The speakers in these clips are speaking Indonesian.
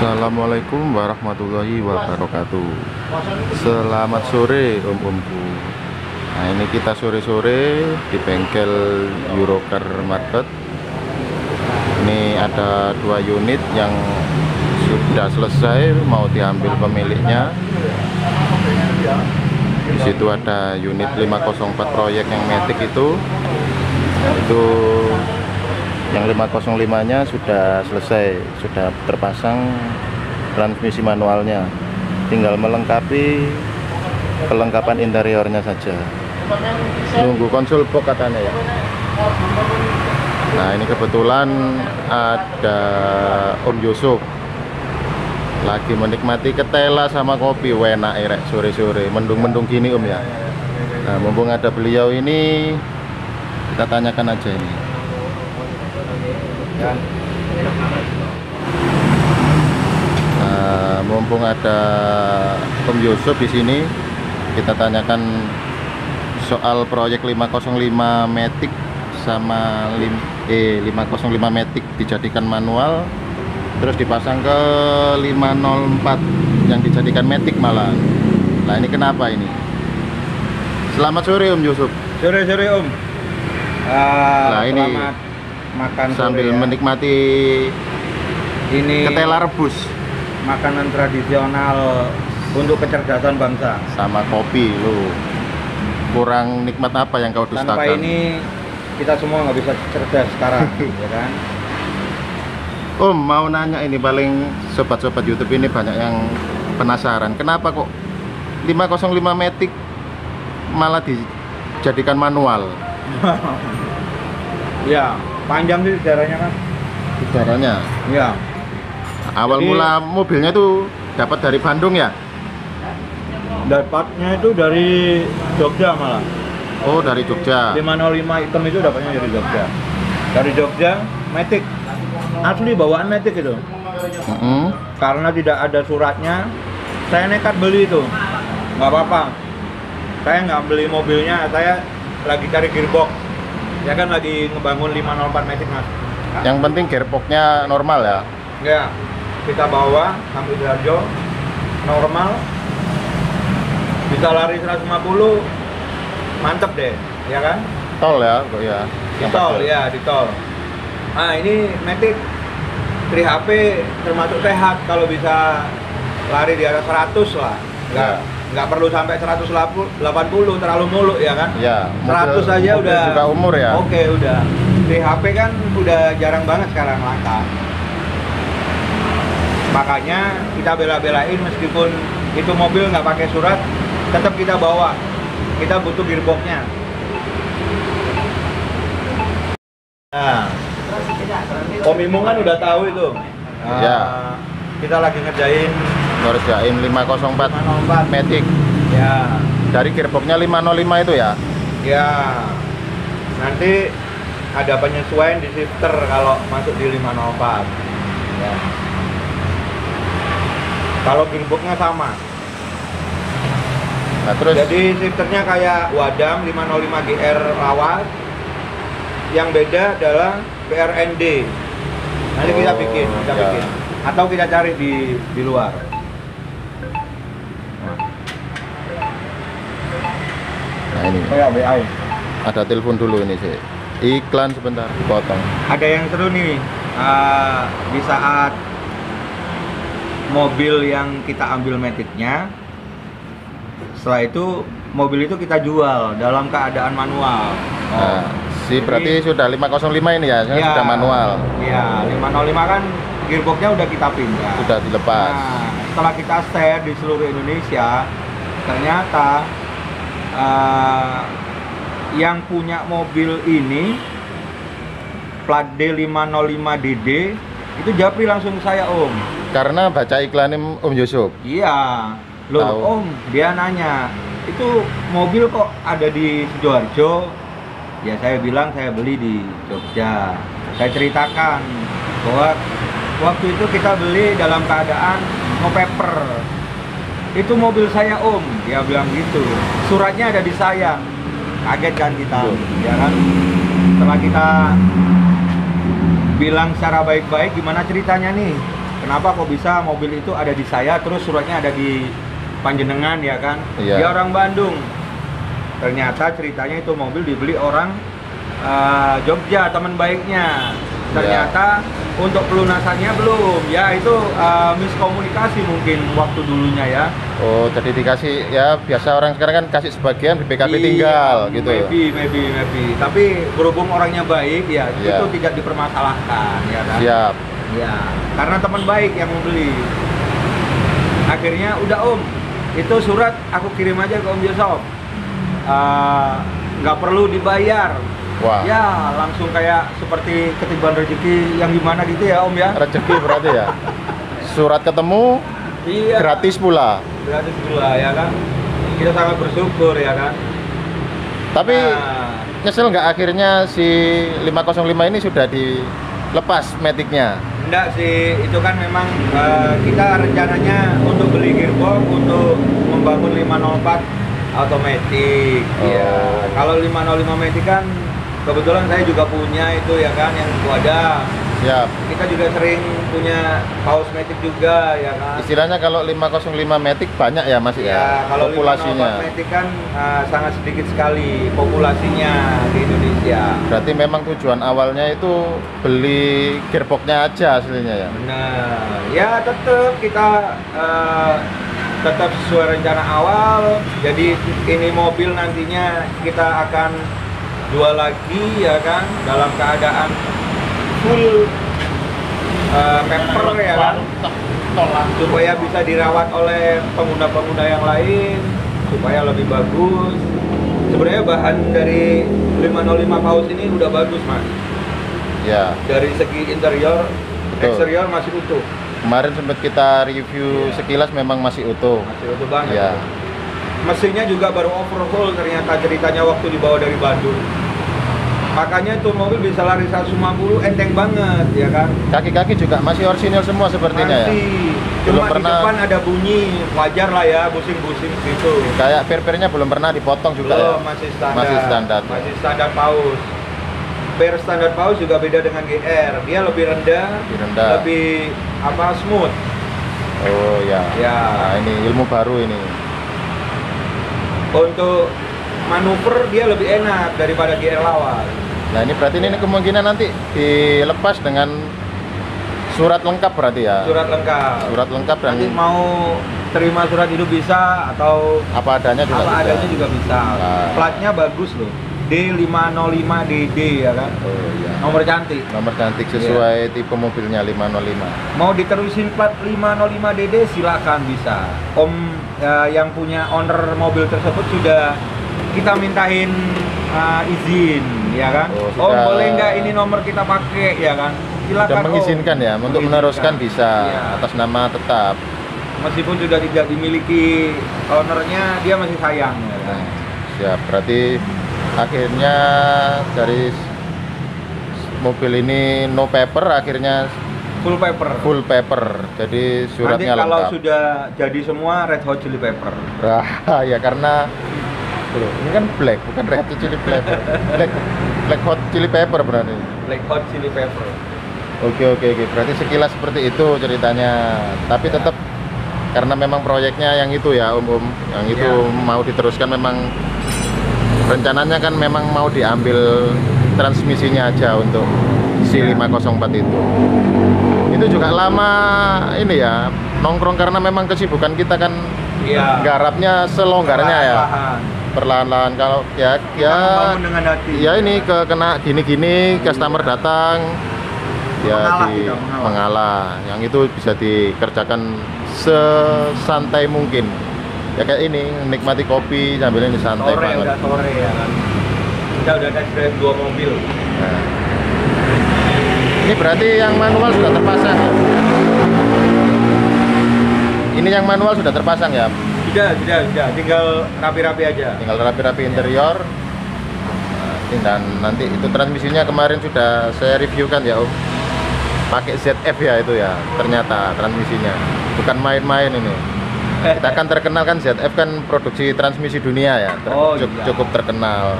Assalamualaikum warahmatullahi wabarakatuh. Selamat sore om-omku. Nah ini kita sore-sore di bengkel Eurocar Market. Ini ada dua unit yang sudah selesai mau diambil pemiliknya. Di situ ada unit 504 proyek yang metik itu. Itu yang 505 nya sudah selesai, sudah terpasang transmisi manualnya, tinggal melengkapi kelengkapan interiornya saja, nunggu konsul box katanya ya. Nah ini kebetulan ada Om Yosov lagi menikmati ketela sama kopi, enak irek sore-sore mendung-mendung gini om ya. Nah mumpung ada beliau ini kita tanyakan aja ini. Nah, mumpung ada Om Yosov di sini, kita tanyakan soal proyek 505 Matic sama 505 Matic dijadikan manual, terus dipasang ke 504 yang dijadikan Matic malah. Nah ini kenapa ini? Selamat sore Om Yosov. Sore Om. Nah ini. Selamat. Makan sambil menikmati ini ketela rebus, makanan tradisional untuk kecerdasan bangsa sama kopi. Lo kurang nikmat apa yang kau dustakan? Tanpa ini kita semua nggak bisa cerdas sekarang. Ya kan om, mau nanya ini, paling sobat-sobat YouTube ini banyak yang penasaran kenapa kok 505 Matic malah dijadikan manual. Ya panjang sih sejarahnya kan? Sejarahnya? Iya. Awal jadi, mula mobilnya itu dapat dari Bandung ya? Dapatnya itu dari Jogja malah. Oh dari Jogja. 505 hitam itu dapatnya dari Jogja. Dari Jogja, Matic. Asli bawaan Matic itu. Karena tidak ada suratnya, saya nekat beli itu. Nggak apa-apa. Saya nggak beli mobilnya, saya lagi cari gearbox. Ya kan lagi ngebangun 504 Matic mas. Yang penting gearboxnya normal ya? Iya, kita bawa sampai Sidoarjo normal, bisa lari 150, mantep deh, ya kan? Tol ya? Ya. Di tol, ya di tol. Nah ini Matic 3HP termasuk sehat, kalau bisa lari di atas 100 lah. Ya. Nggak perlu sampai 180, terlalu muluk ya kan? Ya, 100 aja udah juga umur ya? Oke udah. Di HP kan udah jarang banget sekarang langka, makanya kita bela-belain meskipun itu mobil nggak pakai surat, tetap kita bawa, kita butuh gearboxnya. Nah Om Imung kan udah tahu itu. Ya. Kita lagi ngerjain 504 Matic ya, dari gearboxnya 505 itu ya? Ya nanti ada penyesuaian di shifter kalau masuk di 504 ya. Kalau gearboxnya sama. Nah, terus jadi shifternya kayak Wadam 505 GR lawas, yang beda adalah PRND nanti. Oh, kita bikin atau kita cari di luar. Nah ini ada telepon dulu ini sih, iklan sebentar potong. Ada yang seru nih, di saat mobil yang kita ambil Matic-nya, setelah itu mobil itu kita jual dalam keadaan manual. Nah, si berarti sudah 505 ini ya, ya sudah manual. Iya, 505 kan gearboxnya udah kita pindah, sudah dilepas. Nah, setelah kita share di seluruh Indonesia, ternyata yang punya mobil ini plat D505DD itu japri langsung saya om, karena baca iklannya Om Yosov. Iya loh. Tau. Om dia nanya itu mobil kok ada di Sidoarjo ya, saya bilang saya beli di Jogja. Saya ceritakan bahwa waktu itu kita beli dalam keadaan ngopeper. Itu mobil saya om, dia bilang gitu. Suratnya ada di saya. Kaget kan kita, ya kan? Setelah kita bilang secara baik-baik, gimana ceritanya nih? kenapa kok bisa mobil itu ada di saya, terus suratnya ada di Panjenengan, ya kan? Iya. Dia orang Bandung. Ternyata ceritanya itu mobil dibeli orang Jogja, teman baiknya. Ternyata untuk pelunasannya belum, ya itu miskomunikasi mungkin waktu dulunya ya. Oh, jadi dikasih ya, biasa orang sekarang kan kasih sebagian di BKP tinggal gitu. Maybe. Tapi berhubung orangnya baik ya, itu tidak dipermasalahkan ya kan? Siap. Ya, karena teman baik yang membeli. Akhirnya udah Om, itu surat aku kirim aja ke Om Yosov, nggak perlu dibayar. Wow. Ya langsung kayak seperti ketiban rezeki yang gimana gitu ya Om ya. Rezeki berarti ya. Surat ketemu, iya, gratis pula. Gratis pula ya kan. Kita sangat bersyukur ya kan. Tapi nyesel nggak akhirnya si 505 ini sudah dilepas metiknya? Enggak sih, itu kan memang kita rencananya untuk beli gearbox untuk membangun 504 automatic. Ya. Kalau 505 metik kan kebetulan saya juga punya itu ya kan, yang ada. Ya. Kita juga sering punya paus metik juga ya kan. Istilahnya kalau 505 metik banyak ya Mas ya. Ya, kalau populasinya. 504 metik kan sangat sedikit sekali populasinya di Indonesia. Berarti memang tujuan awalnya itu beli gearboxnya aja aslinya ya. Benar. Ya tetap kita tetap sesuai rencana awal. Jadi ini mobil nantinya kita akan jual lagi ya kan, dalam keadaan full paper ya kan, supaya bisa dirawat oleh pengguna-pengguna yang lain supaya lebih bagus. Sebenarnya bahan dari 505 PUS ini udah bagus Mas ya, dari segi interior. Betul. Eksterior masih utuh, kemarin sempat kita review ya, sekilas memang masih utuh banget ya. Mesinnya juga baru overhaul ternyata ceritanya waktu dibawa dari Bandung. Makanya tuh mobil bisa lari 150, enteng banget ya kan. Kaki-kaki juga masih orisinil semua sepertinya ya. Cuma di depan ada bunyi, wajar lah ya, busing-busing gitu. Kayak per-pernya belum pernah dipotong juga. Belum, ya? Masih standar PAUS. Per standar PAUS juga beda dengan GR. Dia lebih rendah, lebih apa, smooth. Oh ya. Ya, nah, ini ilmu baru ini. Untuk manuver dia lebih enak daripada GR lawan. Nah ini berarti ini kemungkinan nanti dilepas dengan surat lengkap berarti ya? Surat lengkap dan nanti mau terima surat hidup bisa atau apa adanya juga bisa. Nah, platnya bagus loh, D505DD ya kan? Oh iya. Nomor cantik sesuai tipe mobilnya 505. Mau diterusin plat 505DD silakan bisa. Om yang punya owner mobil tersebut sudah kita mintain izin ya kan. Oh boleh nggak ini nomor kita pakai ya kan, silakan. Sudah mengizinkan ya untuk meneruskan bisa ya, atas nama tetap meskipun sudah tidak dimiliki ownernya, dia masih sayang ya kan? Siap, berarti akhirnya dari mobil ini no paper akhirnya full paper, jadi suratnya nanti kalau lengkap. Sudah jadi semua Red Hot Chili Pepper ya, karena ini kan black, bukan Red Hot Chili Pepper. Black Hot Chili Pepper berarti. Black Hot Chili Pepper. Oke. Berarti sekilas seperti itu ceritanya. Tapi tetap karena memang proyeknya yang itu ya Om, yang itu mau diteruskan, memang rencananya kan memang mau diambil transmisinya aja untuk si 504 itu. Itu juga lama ini ya nongkrong karena memang kesibukan kita kan. Iya. Garapnya selonggarnya ya. Perlahan-lahan kalau ya dengan hati. Ya ini kena gini-gini customer datang ya mengalah. Yang itu bisa dikerjakan sesantai mungkin. Ya kayak ini nikmati kopi sambil ini santai banget. Sore ya kan. Kita udah test drive 2 mobil. Nah. Ini berarti yang manual sudah terpasang. Ini yang manual sudah terpasang ya? Sudah. Tinggal rapi-rapi aja. Tinggal rapi-rapi interior. Dan nanti itu transmisinya kemarin sudah saya reviewkan ya Om. Pakai ZF ya itu ya. Ternyata transmisinya bukan main-main ini. Kita kan terkenal kan, ZF kan produksi transmisi dunia ya. Cukup terkenal.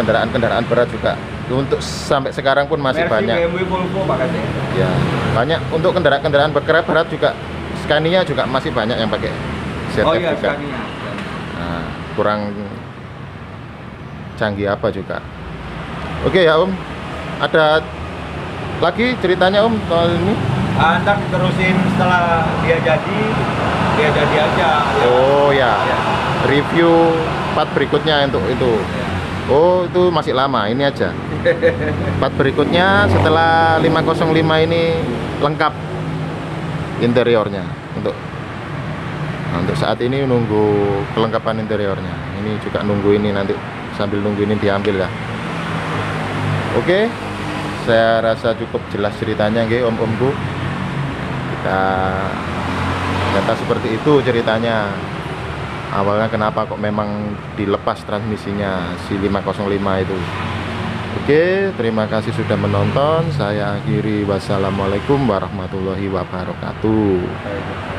Kendaraan-kendaraan berat juga Untuk sampai sekarang pun masih Merci, banyak. BMW, Volvo, Pak Kade. Ya, banyak. Untuk kendaraan-kendaraan berkerep berat juga, Scania juga masih banyak yang pakai ZF. Oh iya, juga. Scania. Nah, kurang canggih apa juga. Oke ya Om, ada lagi ceritanya Om soal ini? Ntar terusin setelah dia jadi aja. Oh ya, ya. Review part berikutnya untuk itu. Ya. Oh itu masih lama, ini aja. Part berikutnya setelah 505 ini lengkap interiornya. Untuk saat ini nunggu kelengkapan interiornya. Ini juga nunggu ini nanti. Sambil nunggu ini diambil ya. Oke, saya rasa cukup jelas ceritanya nggih om-omku. Kita ternyata seperti itu ceritanya. Awalnya kenapa kok memang dilepas transmisinya si 505 itu. Oke, terima kasih sudah menonton. Saya akhiri, wassalamualaikum warahmatullahi wabarakatuh.